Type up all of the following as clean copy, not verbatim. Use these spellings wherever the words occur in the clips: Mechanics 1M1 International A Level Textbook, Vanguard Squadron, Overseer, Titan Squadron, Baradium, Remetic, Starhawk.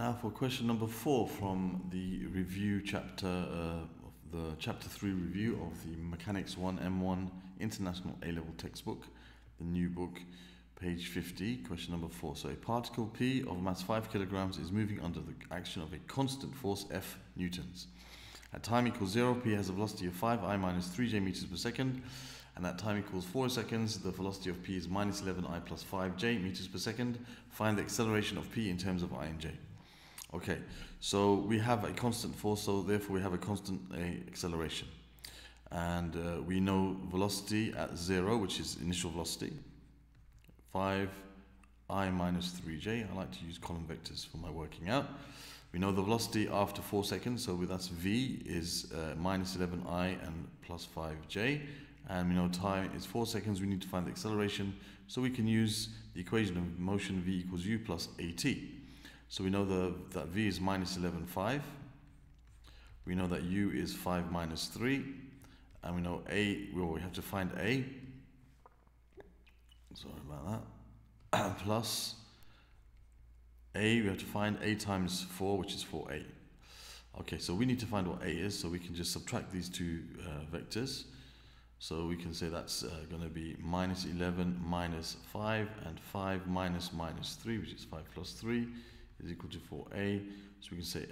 Now for question number 4 from the review chapter, the chapter 3 review of the Mechanics 1M1 International A Level Textbook, the new book, page 50, question number 4. So a particle P of mass 5 kilograms is moving under the action of a constant force F newtons. At time equals 0, P has a velocity of 5i minus 3j meters per second, and at time equals 4 seconds, the velocity of P is minus 11i plus 5j meters per second. Find the acceleration of P in terms of I and j. Okay, so we have a constant force, so therefore we have a constant acceleration. And we know velocity at 0, which is initial velocity, 5i minus 3j. I like to use column vectors for my working out. We know the velocity after 4 seconds, so that's v is minus 11i and plus 5j. And we know time is 4 seconds. We need to find the acceleration, so we can use the equation of motion, v equals u plus at. So we know that v is minus 11.5. We know that u is 5 minus 3. And we know a, well, we have to find a. Sorry about that. Plus a, we have to find a times 4, which is 4a. Okay, so we need to find what a is, so we can just subtract these two vectors. So we can say that's going to be minus 11 minus 5, and 5 minus minus 3, which is 5 plus 3. Is equal to 4a, so we can say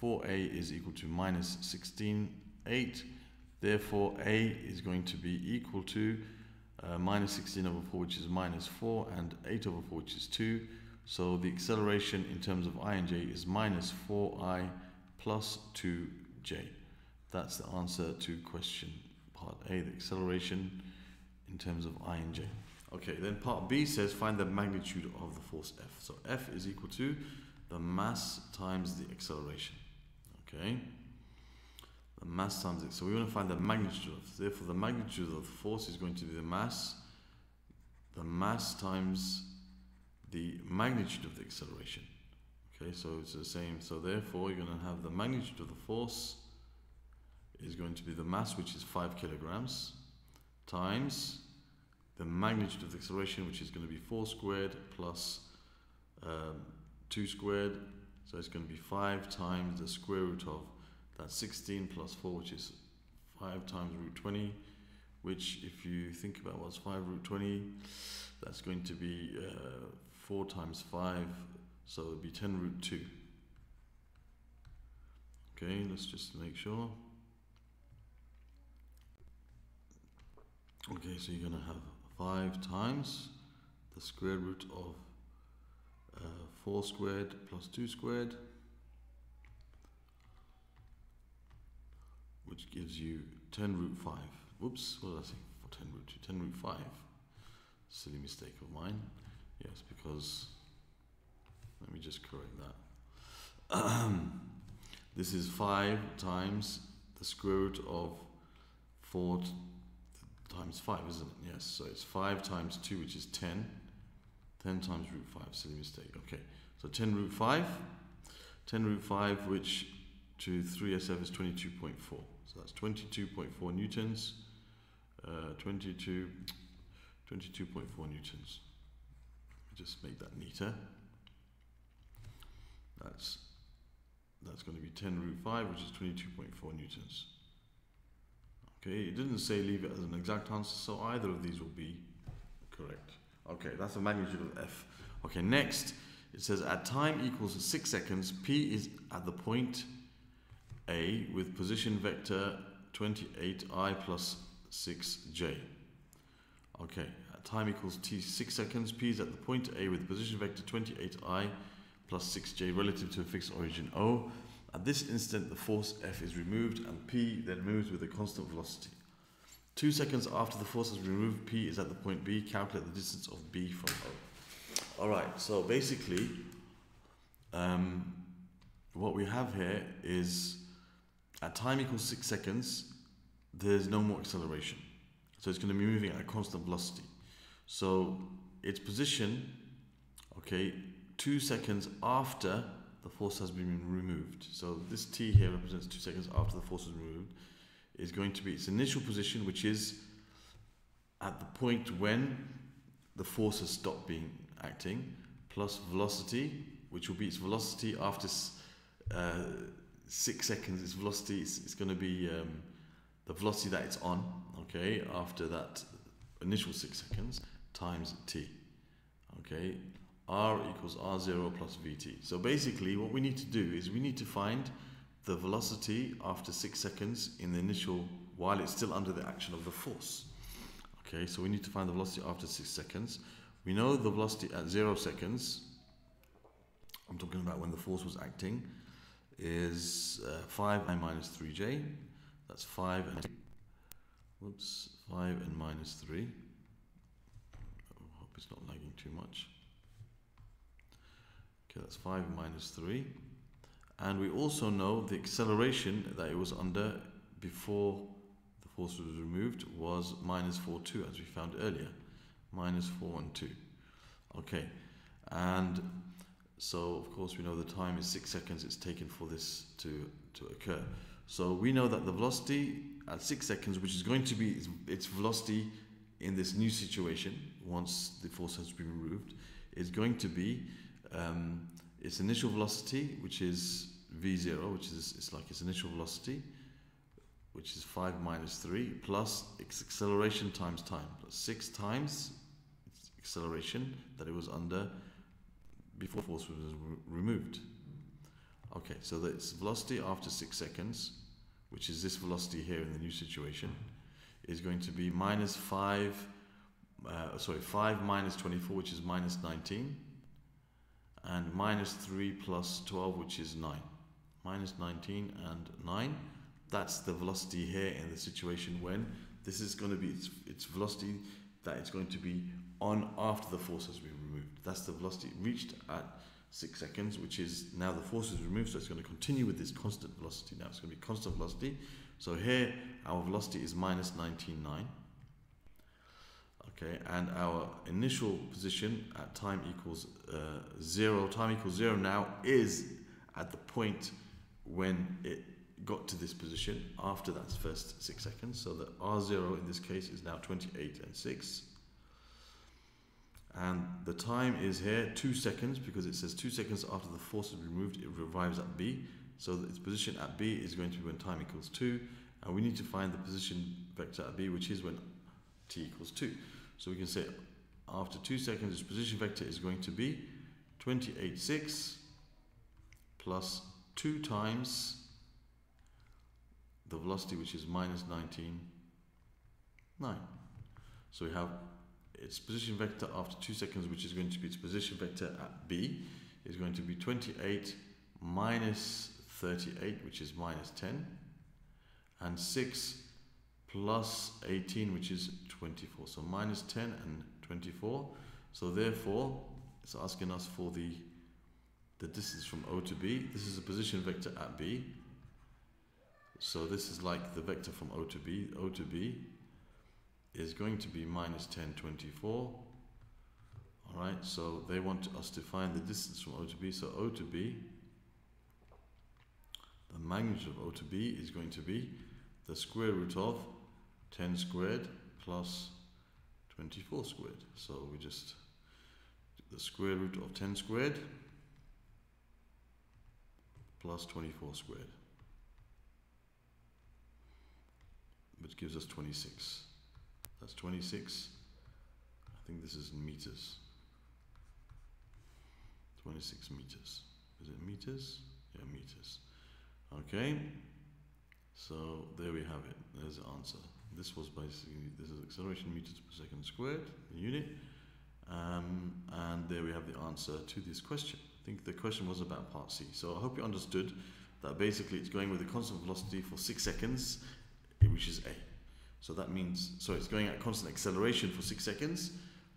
4a is equal to minus 16.8. Therefore, a is going to be equal to minus 16 over 4, which is minus 4, and 8 over 4, which is 2. So the acceleration in terms of I and j is minus 4i plus 2j. That's the answer to question part A, the acceleration in terms of I and j. Okay, then part B says find the magnitude of the force F. So F is equal to the mass times the acceleration. Okay, the mass times it. So we want to find the magnitude of. Therefore, the magnitude of the force is going to be the mass times the magnitude of the acceleration. Okay, so it's the same. So therefore, you're going to have the magnitude of the force is going to be the mass, which is 5 kilograms, times the magnitude of the acceleration, which is going to be 4 squared plus 2 squared. So it's going to be 5 times the square root of that 16 plus 4, which is 5 times root 20, which, if you think about what's 5 root 20, that's going to be 4 times 5, so it'll be 10 root 2. Okay, let's just make sure. Okay, so you're going to have 5 times the square root of 4 squared plus 2 squared, which gives you 10 root 5. Whoops, what did I say for 10 root 2? 10 root 5. Silly mistake of mine. Yes, because, let me just correct that. This is 5 times the square root of 4 times 5, isn't it? Yes, so it's 5 times 2, which is 10. 10 times root 5, silly mistake. Okay, so 10 root 5. 10 root 5, which to 3SF is 22.4. So that's 22.4 newtons. 22.4 newtons. Just make that neater. That's going to be 10 root 5, which is 22.4 newtons. Okay, it didn't say leave it as an exact answer, so either of these will be correct. Okay, that's the magnitude of F. Okay, next, it says at time equals 6 seconds, P is at the point A with position vector 28i plus 6j. Okay, at time equals T 6 seconds, P is at the point A with position vector 28i plus 6j relative to a fixed origin O. At this instant, the force F is removed and P then moves with a constant velocity. 2 seconds after the force is removed, P is at the point B. Calculate the distance of B from O. Alright, so basically, what we have here is at time equals 6 seconds, there's no more acceleration. So it's going to be moving at a constant velocity. So its position, okay, 2 seconds after the force has been removed. So this T here represents 2 seconds after the force is removed. Is going to be its initial position, which is at the point when the force has stopped being acting, plus velocity, which will be its velocity. After 6 seconds, its velocity is going to be the velocity that it's on, okay, after that initial 6 seconds, times t, okay, r equals r0 plus vt. So basically what we need to do is we need to find the velocity after 6 seconds in the initial, while it's still under the action of the force. Okay, so we need to find the velocity after 6 seconds. We know the velocity at 0 seconds, I'm talking about when the force was acting, is 5i minus 3j. That's 5 and whoops, 5 and minus 3. I hope it's not lagging too much. Okay, that's 5 and minus 3. And we also know the acceleration that it was under before the force was removed was minus 4,2, as we found earlier. Minus 4 and 2. Okay, and so of course we know the time is 6 seconds it's taken for this to occur. So we know that the velocity at 6 seconds, which is going to be its velocity in this new situation once the force has been removed, is going to be its initial velocity, which is v0, which is its initial velocity, which is 5 minus 3, plus its acceleration times time, plus 6 times its acceleration that it was under before force was removed. Okay, so that's velocity after 6 seconds, which is this velocity here in the new situation, is going to be minus 5 minus 24, which is minus 19, and minus 3 plus 12, which is 9. Minus 19 and 9, that's the velocity here in the situation when this is going to be its velocity that it's going to be on after the force has been removed. That's the velocity it reached at 6 seconds, which is now the force is removed, so it's going to continue with this constant velocity. Now it's going to be constant velocity. So here our velocity is minus 19.9. Okay, and our initial position at time equals 0. Time equals 0 now is at the point when it got to this position after that first 6 seconds. So the R0 in this case is now 28 and 6. And the time is here 2 seconds, because it says 2 seconds after the force is removed, it revives at B. So its position at B is going to be when time equals 2. And we need to find the position vector at B, which is when t equals 2. So we can say after 2 seconds, its position vector is going to be 28, 6 plus 2 times the velocity, which is minus 19, 9. So we have its position vector after 2 seconds, which is going to be its position vector at B, is going to be 28 minus 38, which is minus 10, and 6 plus 18, which is 24. So minus 10 and 24. So therefore, it's asking us for the distance from O to B. This is the position vector at B. So this is like the vector from O to B. O to B is going to be minus 10, 24. Alright, so they want us to find the distance from O to B. So O to B, the magnitude of O to B is going to be the square root of 10 squared plus 24 squared. So we just do the square root of 10 squared plus 24 squared, which gives us 26. That's 26. I think this is in meters. 26 meters. Is it meters? Yeah, meters. Okay. So there we have it. There's the answer. This was basically, this is acceleration meters per second squared, the unit. And there we have the answer to this question. I think the question was about part C. So I hope you understood that basically it's going with a constant velocity for 6 seconds, which is A. So that means, so it's going at constant acceleration for 6 seconds.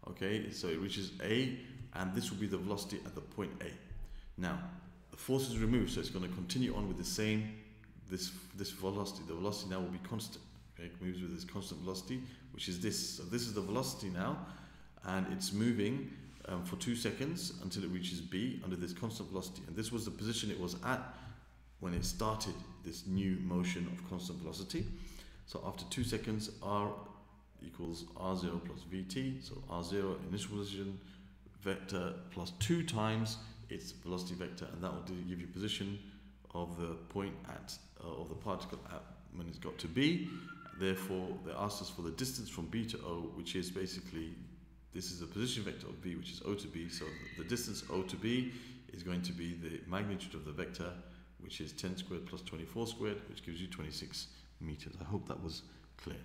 Okay, so it reaches A, and this will be the velocity at the point A. Now, the force is removed, so it's going to continue on with the same, this velocity. The velocity now will be constant. Okay, it moves with this constant velocity, which is this. So this is the velocity now, and it's moving for 2 seconds until it reaches B under this constant velocity. And this was the position it was at when it started this new motion of constant velocity. So after 2 seconds, r equals r0 plus vt. So r0 initial position vector plus 2 times its velocity vector, and that will give you position of the point of the particle at when it's got to B. Therefore, they asked us for the distance from B to O, which is basically, this is the position vector of B, which is O to B. So the distance O to B is going to be the magnitude of the vector, which is 10 squared plus 24 squared, which gives you 26 meters. I hope that was clear.